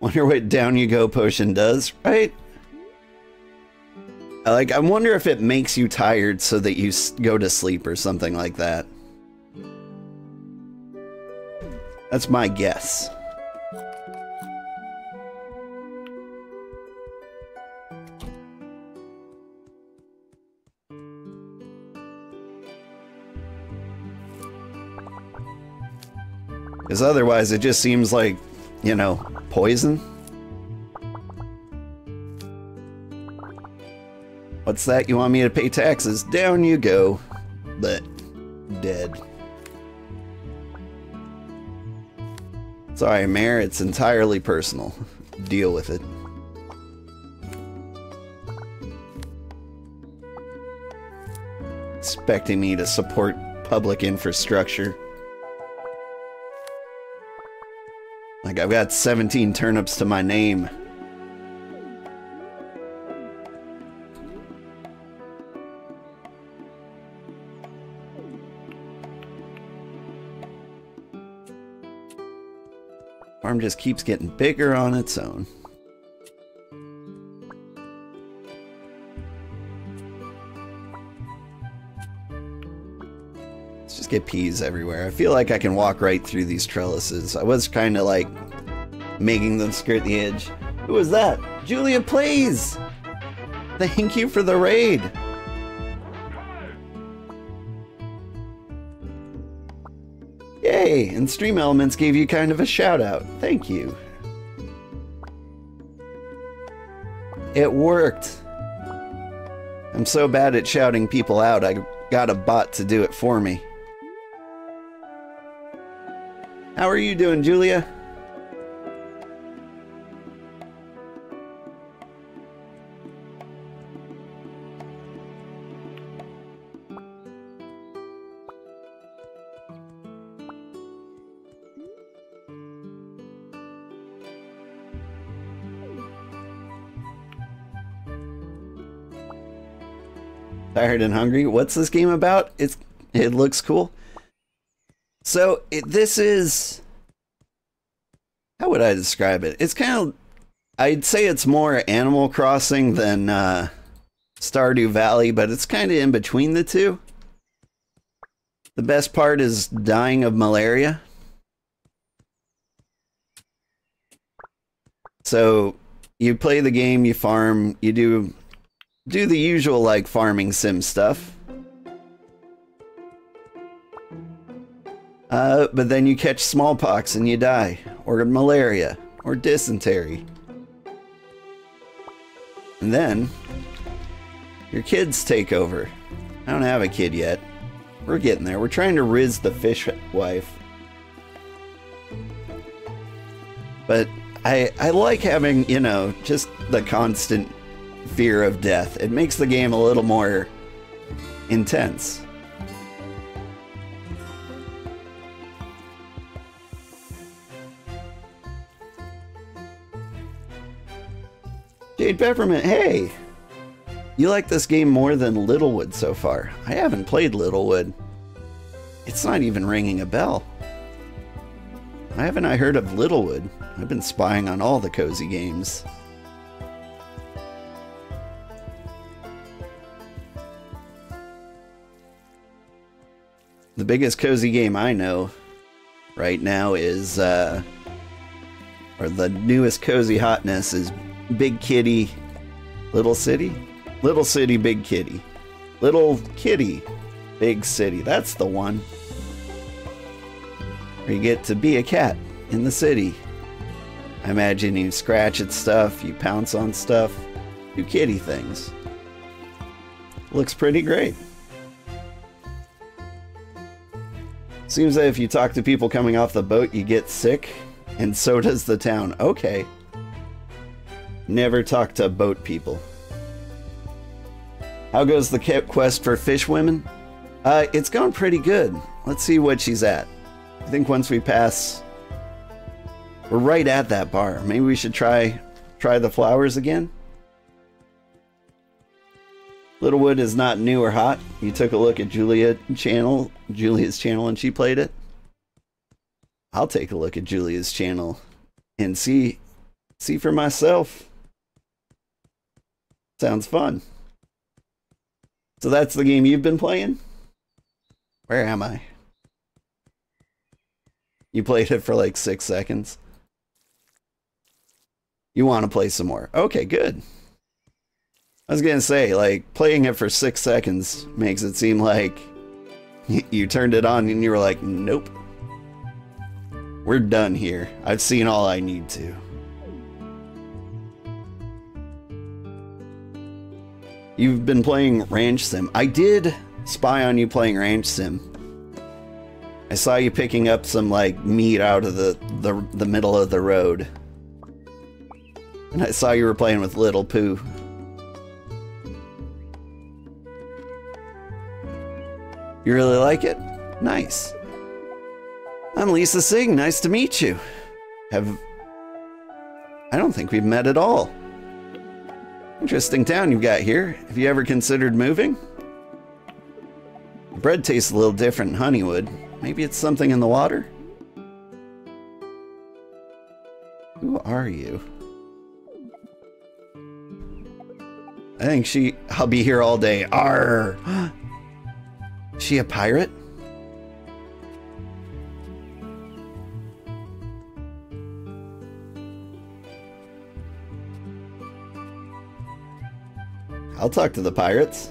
Wonder what down you go potion does, right? Like, I wonder if it makes you tired so that you go to sleep or something like that. That's my guess. Because otherwise, it just seems like, you know, poison. What's that? You want me to pay taxes? Down you go. But dead. Sorry, Mayor, it's entirely personal. Deal with it. Expecting me to support public infrastructure. Like, I've got 17 turnips to my name. Farm just keeps getting bigger on its own. Get peas everywhere. I feel like I can walk right through these trellises. I was kind of like making them skirt the edge. Who was that? Julia Plays! Thank you for the raid! Yay! And Stream Elements gave you kind of a shout out. Thank you. It worked! I'm so bad at shouting people out, I got a bot to do it for me. How are you doing, Julia? Tired and hungry? What's this game about? It looks cool. So, this is... How would I describe it? It's kind of... I'd say it's more Animal Crossing than Stardew Valley, but it's kind of in between the two. The best part is dying of malaria. So, you play the game, you farm, you do the usual, like, farming sim stuff. But then you catch smallpox and you die, or malaria, or dysentery. And then, your kids take over. I don't have a kid yet. We're getting there. We're trying to riz the fish wife. But I like having, you know, just the constant fear of death. It makes the game a little more intense. Jade Peppermint, hey! You like this game more than Littlewood so far. I haven't played Littlewood. It's not even ringing a bell. Why haven't I heard of Littlewood? I've been spying on all the cozy games. The biggest cozy game I know right now is, or the newest cozy hotness is Big Kitty, Little City? Little City, Big Kitty. Little Kitty, Big City. That's the one. Where you get to be a cat in the city. I imagine you scratch at stuff, you pounce on stuff, do kitty things. Looks pretty great. Seems that if you talk to people coming off the boat, you get sick, and so does the town. Okay. Never talk to boat people. How goes the quest for fish women? It's going pretty good. Let's see what she's at. I think once we pass... We're right at that bar. Maybe we should try the flowers again? Littlewood is not new or hot. You took a look at Julia's channel and she played it. I'll take a look at Julia's channel and see see for myself. Sounds fun. So that's the game you've been playing? Where am I? You played it for like 6 seconds. You want to play some more. Okay, good. I was gonna say, like, playing it for 6 seconds makes it seem like you turned it on and you were like, nope. We're done here. I've seen all I need to. You've been playing Ranch Sim. I did spy on you playing Ranch Sim. I saw you picking up some, like, meat out of the middle of the road. And I saw you were playing with Little Pooh. You really like it? Nice. I'm Lisa Singh. Nice to meet you. I don't think we've met at all. Interesting town you've got here. Have you ever considered moving? The bread tastes a little different in Honeywood. Maybe it's something in the water? Who are you? I think I'll be here all day. Arr! Is she a pirate? I'll talk to the pirates.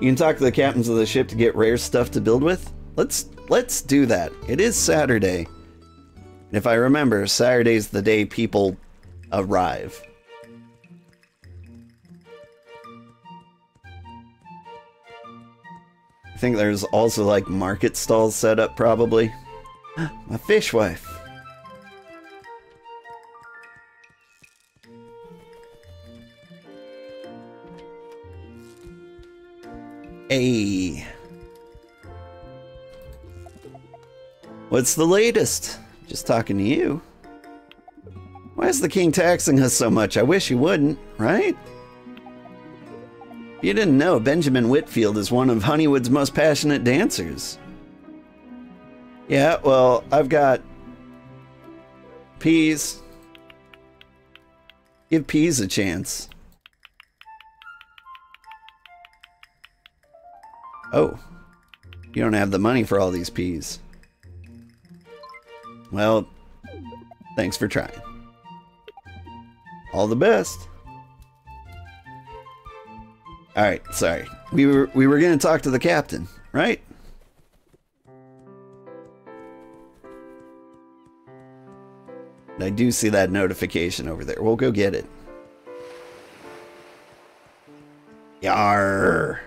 You can talk to the captains of the ship to get rare stuff to build with. Let's do that. It is Saturday. And if I remember, Saturday's the day people arrive. I think there's also like market stalls set up probably. My fish wife. Hey. What's the latest? Just talking to you. Why is the king taxing us so much? I wish he wouldn't, right? You didn't know Benjamin Whitfield is one of Honeywood's most passionate dancers. Yeah, well, I've got peas. Give peas a chance. Oh, you don't have the money for all these peas. Well, thanks for trying. All the best. All right, sorry. We were going to talk to the captain, right? I do see that notification over there. We'll go get it. Yarr.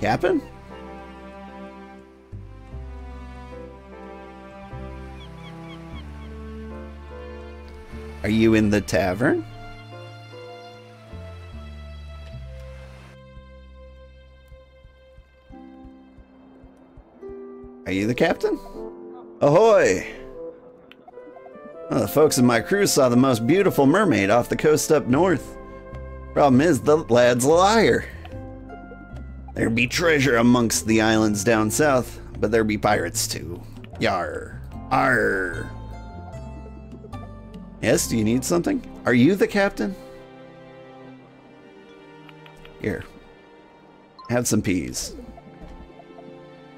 Captain? Are you in the tavern? Are you the captain? Ahoy! Well, the folks in my crew saw the most beautiful mermaid off the coast up north. Problem is, the lad's a liar. There'd be treasure amongst the islands down south, but there'd be pirates too. Yar. Arr. Yes, do you need something? Are you the captain? Here. Have some peas.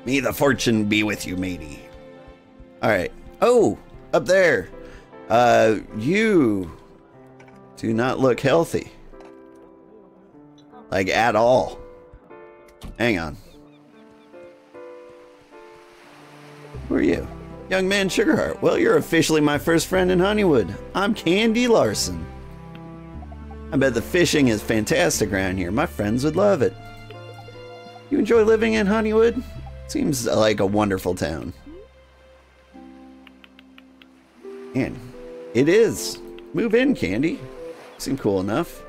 May the fortune be with you, matey. Alright. Oh! Up there! You do not look healthy. Like, at all. Hang on. Who are you? Young man Sugarheart. Well, you're officially my first friend in Honeywood. I'm Candy Larson. I bet the fishing is fantastic around here. My friends would love it. You enjoy living in Honeywood? Seems like a wonderful town. And it is. Move in, Candy. Seem cool enough.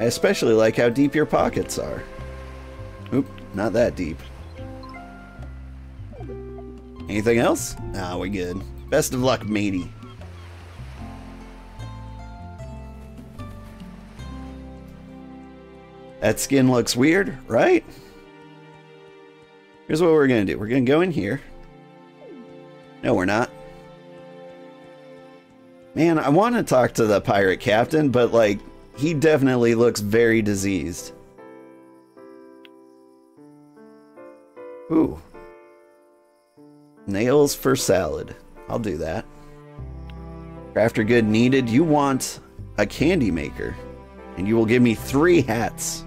I especially like how deep your pockets are. Oop, not that deep. Anything else? Nah, we good. Best of luck, matey. That skin looks weird, right? Here's what we're gonna do. We're gonna go in here. No, we're not. Man, I want to talk to the pirate captain, but like, he definitely looks very diseased. Ooh. Nails for salad. I'll do that. Crafter good needed. You want a candy maker. And you will give me 3 hats.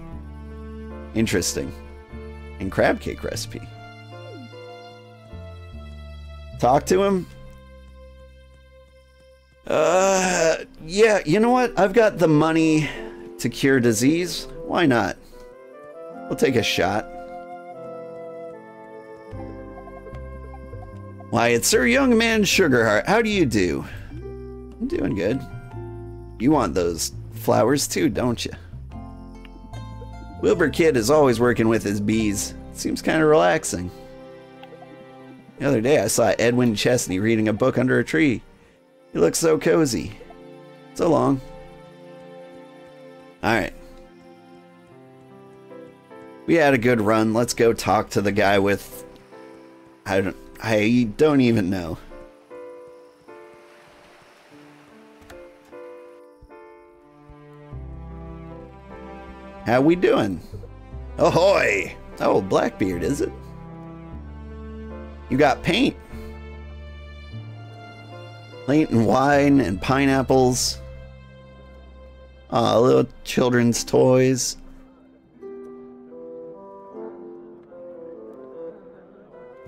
Interesting. And crab cake recipe. Talk to him? Yeah, you know what? I've got the money to cure disease. Why not? We'll take a shot. Why, it's Sir Young Man Sugarheart. How do you do? I'm doing good. You want those flowers too, don't you? Wilbur Kidd is always working with his bees. It seems kind of relaxing. The other day I saw Edwin Chesney reading a book under a tree. He looks so cozy. So long. Alright. We had a good run. Let's go talk to the guy with... I don't even know. How we doing? Ahoy! Oh, Blackbeard, is it? You got paint. Paint and wine and pineapples. Little children's toys.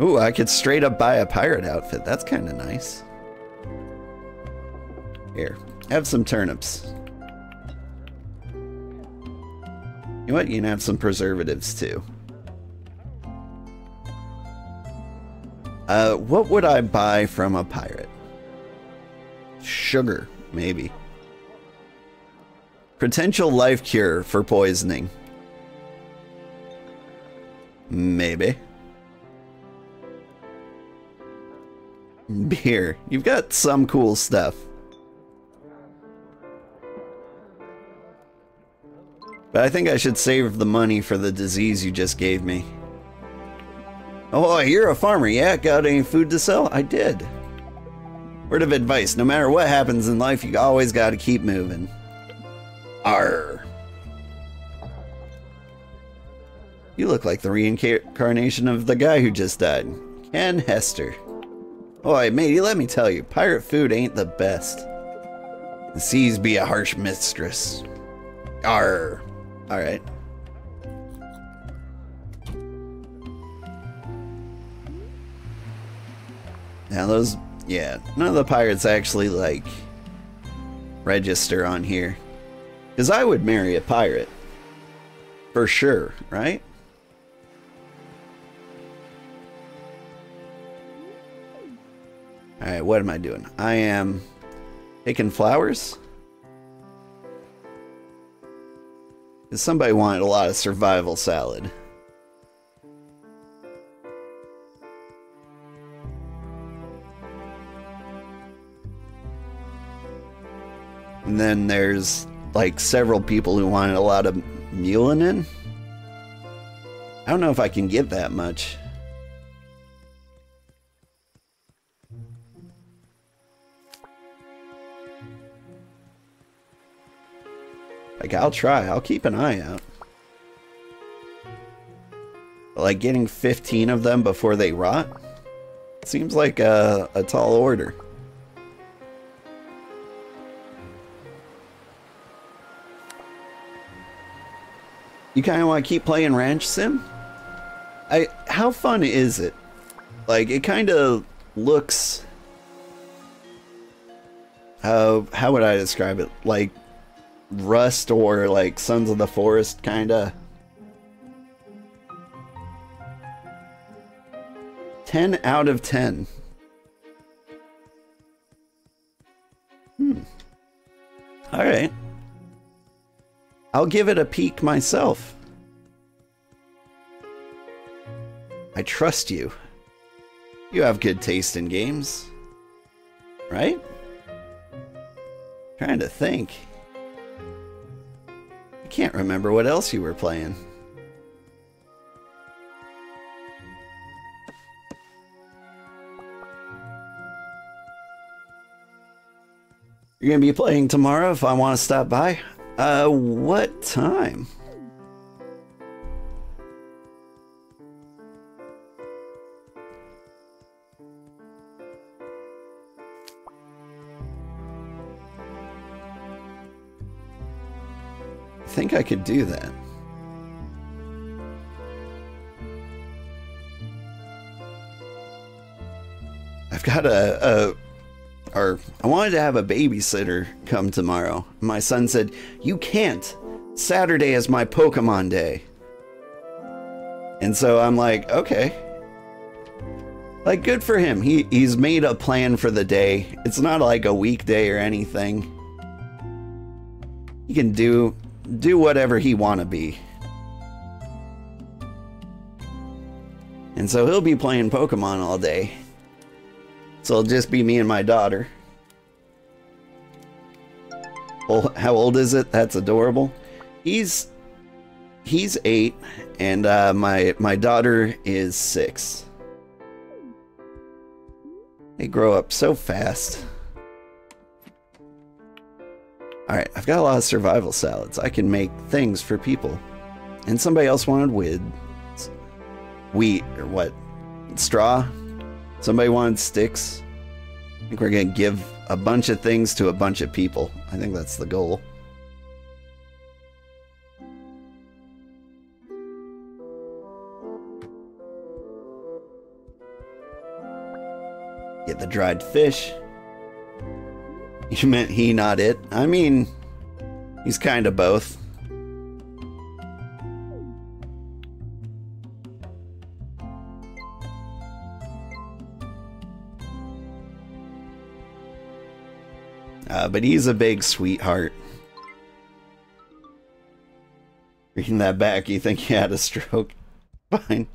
Ooh, I could straight up buy a pirate outfit. That's kind of nice. Here, have some turnips. You know what? You can have some preservatives too. What would I buy from a pirate? Sugar, maybe. Potential life cure for poisoning. Maybe. Beer. You've got some cool stuff. But I think I should save the money for the disease you just gave me. Oh, you're a farmer, yeah? Got any food to sell? I did. Word of advice, no matter what happens in life, you always gotta keep moving. Arr. You look like the reincarnation of the guy who just died. Ken Hester. Oi, matey, let me tell you, pirate food ain't the best. The seas be a harsh mistress. Arr. Alright. Now those, yeah, none of the pirates actually, like, register on here. Because I would marry a pirate. For sure, right? Alright, what am I doing? I am taking flowers. Because somebody wanted a lot of survival salad. And then there's, like, several people who wanted a lot of melanin. I don't know if I can get that much. Like, I'll try. I'll keep an eye out. But, like, getting 15 of them before they rot seems like a tall order. You kind of want to keep playing Ranch Sim? How fun is it? Like, it kind of looks... How would I describe it? Like, Rust or, like, Sons of the Forest, kind of. 10 out of 10. Alright. I'll give it a peek myself. I trust you. You have good taste in games. Right? Trying to think. I can't remember what else you were playing. You're gonna be playing tomorrow if I want to stop by? What time? I think I could do that. I've got I wanted to have a babysitter come tomorrow. My son said, "You can't. Saturday is my Pokemon day." And so I'm like, okay. Like, good for him. He's made a plan for the day. It's not like a weekday or anything. He can do whatever he want to be. And so he'll be playing Pokemon all day. So it'll just be me and my daughter. Oh, how old is it? That's adorable. He's 8, and my daughter is 6. They grow up so fast. All right, I've got a lot of survival salads. I can make things for people. And somebody else wanted wheat or what? Straw? Somebody wanted sticks. I think we're gonna give a bunch of things to a bunch of people. I think that's the goal. Get the dried fish. You meant he, not it. I mean, he's kind of both. But he's a big sweetheart. Reading that back, you think you had a stroke? Fine.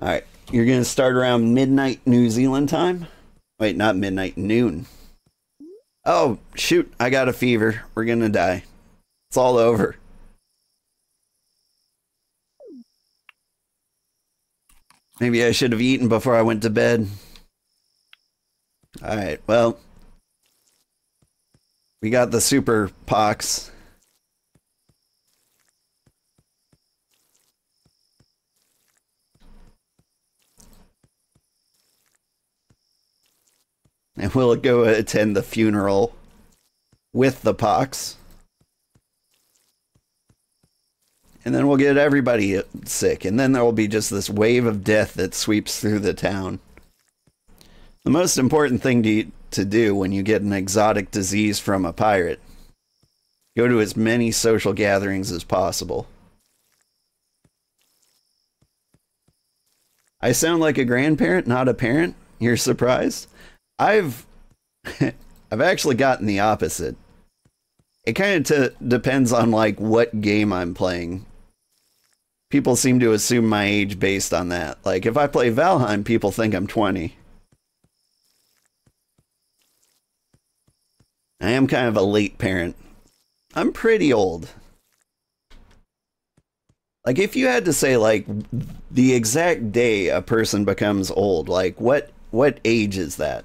Alright, you're gonna start around midnight New Zealand time? Wait, not midnight, noon. Oh, shoot, I got a fever. We're gonna die. It's all over. Maybe I should have eaten before I went to bed. Alright, well, we got the super pox. And we'll go attend the funeral with the pox. And then we'll get everybody sick. And then there will be just this wave of death that sweeps through the town. The most important thing to do when you get an exotic disease from a pirate, go to as many social gatherings as possible. I sound like a grandparent, not a parent. You're surprised? I've actually gotten the opposite. It kind of depends on like what game I'm playing. People seem to assume my age based on that. Like if I play Valheim, people think I'm 20. I am kind of a late parent. I'm pretty old. Like, if you had to say, like, the exact day a person becomes old, like, what age is that?